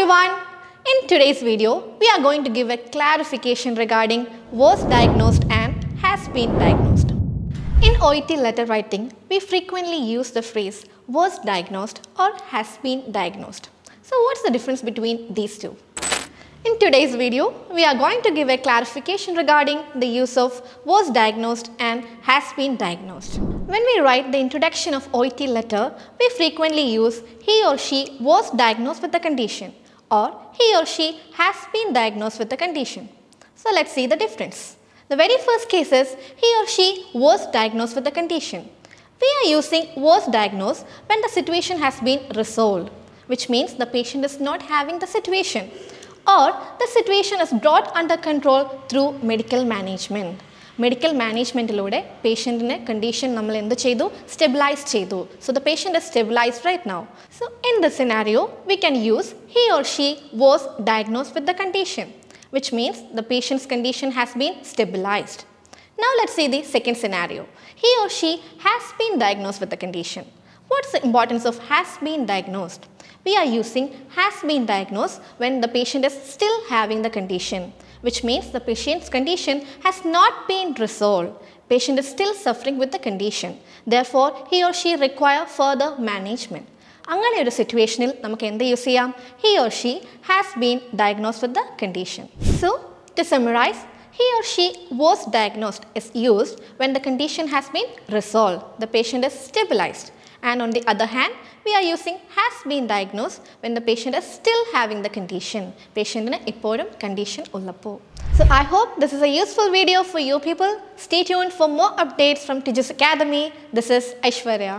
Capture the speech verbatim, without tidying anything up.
everyone, in today's video we are going to give a clarification regarding was diagnosed and has been diagnosed. In O E T letter writing, we frequently use the phrase was diagnosed or has been diagnosed. So what's the difference between these two? In today's video, we are going to give a clarification regarding the use of was diagnosed and has been diagnosed. When we write the introduction of O E T letter, we frequently use he or she was diagnosed with a condition or he or she has been diagnosed with a condition. So let's see the difference. The very first case is he or she was diagnosed with a condition. We are using was diagnosed when the situation has been resolved, which means the patient is not having the situation or the situation is brought under control through medical management. Medical management lode patient in a condition nammal endu chedu stabilize chedu. So the patient is stabilized right now. So in this scenario we can use he or she was diagnosed with the condition, which means the patient's condition has been stabilized. Now let's see the second scenario. He or she has been diagnosed with the condition. What's the importance of has been diagnosed? We are using has been diagnosed when the patient is still having the condition, which means the patient's condition has not been resolved. Patient is still suffering with the condition. Therefore, he or she require further management. Angane oru situationil namak endu use cheyam? He or she has been diagnosed with the condition. So, to summarize, he or she was diagnosed is used when the condition has been resolved. The patient is stabilized. And on the other hand, we are using has been diagnosed when the patient is still having the condition. Patient in a ipodum condition ullapo. So I hope this is a useful video for you people. Stay tuned for more updates from Tiju's Academy. This is Aishwarya.